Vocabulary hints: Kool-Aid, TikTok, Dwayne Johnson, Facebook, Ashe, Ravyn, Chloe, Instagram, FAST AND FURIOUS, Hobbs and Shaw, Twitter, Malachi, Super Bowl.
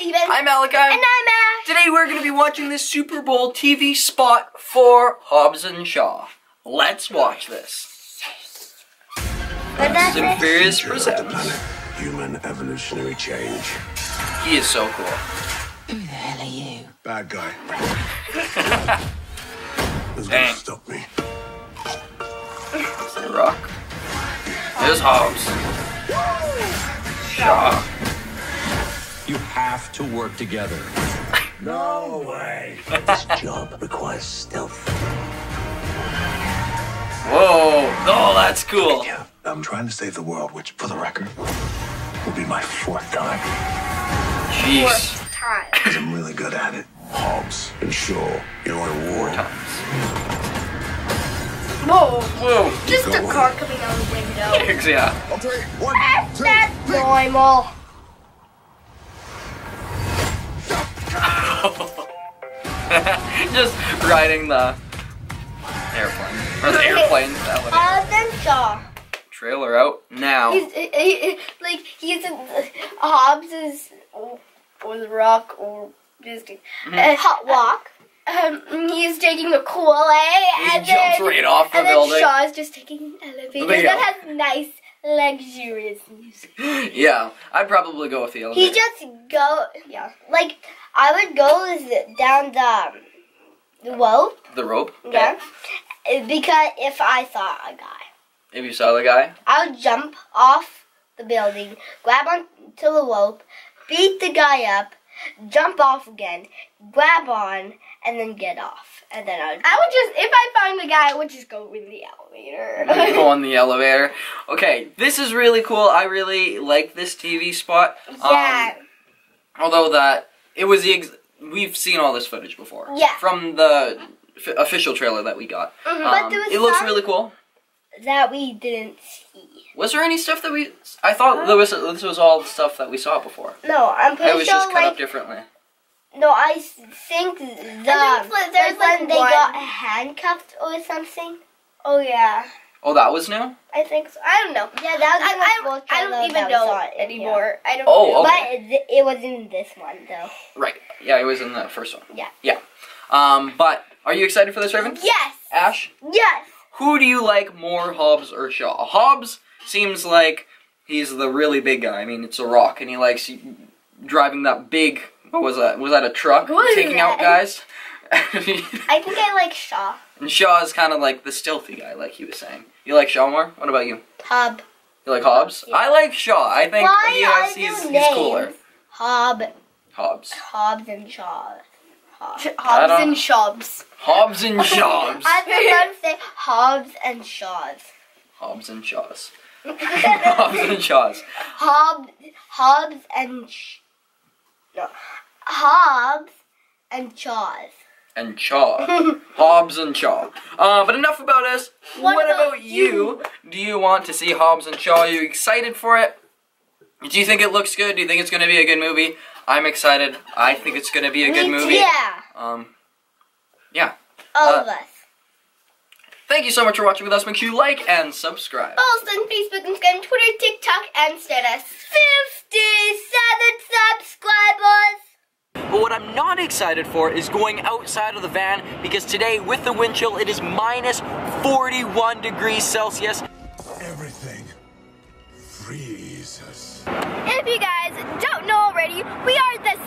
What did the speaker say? Steven. I'm Malachi. And I'm Ash. Today we're going to be watching this Super Bowl TV spot for Hobbs and Shaw. Let's watch this. Fast and Furious presents Human Evolutionary Change. He is so cool. Who the hell are you? Bad guy. There's going to stop me. There's the Rock. There's Hobbs. Shaw. You have to work together. No way. This job requires stealth. Whoa. Oh, that's cool. Yeah, I'm trying to save the world, which, for the record, will be my fourth time. Jeez. Fourth time. Because I'm really good at it. Hobbs and Shaw, you want a war. Whoa. Whoa. Just a car coming out the window. Yeah. I'll take one, two, that's normal. Just riding the airplane. Or the airplane. Hobbs and Shaw. Trailer out now. Hobbs is with Rock or Disney. Hot Walk. He's taking a Kool-Aid. And he jumps right off the building. And then Shaw's just taking an elevator. That has nice, luxurious music. Yeah, I'd probably go with the elevator. He just go, yeah. Like, I would go down the rope. The rope? Yeah. Because if I saw a guy. If you saw the guy? I would jump off the building, grab onto the rope, beat the guy up, jump off again, grab on, and then get off. And then I would just, if I find the guy, I would just go in the elevator. Go on the elevator. Okay, this is really cool. I really like this TV spot. Yeah. Although it was we've seen all this footage before. Yeah. From the official trailer that we got. But there was it looks really cool. That we didn't see. Was there any stuff that we? I thought there was. This was all stuff that we saw before. No, I'm pretty sure. It was just cut up differently. No, I think there's when they got handcuffed or something. Oh yeah. Oh, that was new? I think so. I don't know. Yeah, that was I don't even know anymore. I don't know. Okay. But it was in this one, though. Right. Yeah, it was in the first one. Yeah. Yeah. But are you excited for this, Ravyn? Yes. Ash? Yes. Who do you like more, Hobbs or Shaw? Hobbs seems like he's the really big guy. I mean, it's a Rock, and he likes driving that big, what was that? Was that a truck? Taking out guys? I think I like Shaw. And Shaw is kind of like the stealthy guy, like he was saying. You like Shaw more? What about you? Hobbs. You like Hobbs? Yeah. I like Shaw. I think he's cooler. Hobbs. Hobbs and Shaw. Hobbs and Shobs. Hobbs and Shobs. I was about to say Hobbs and Shaws. Hobbs and Shaws. Hobbs and Shaws. Hobbs and Hobbs and Shaws. And Chaw. Hobbs and Shaw. But enough about us. What about you? Do you want to see Hobbs and Shaw? Are you excited for it? Do you think it looks good? Do you think it's going to be a good movie? I'm excited. I think it's going to be a good movie. Yeah. Yeah. All of us. Thank you so much for watching with us. Make sure you like and subscribe. Also on Facebook, Instagram, Twitter, TikTok, and status. 57 subscribers. But what I'm not excited for is going outside of the van, because today, with the wind chill, it is minus 41 degrees Celsius. Everything freezes. If you guys don't know already, we are the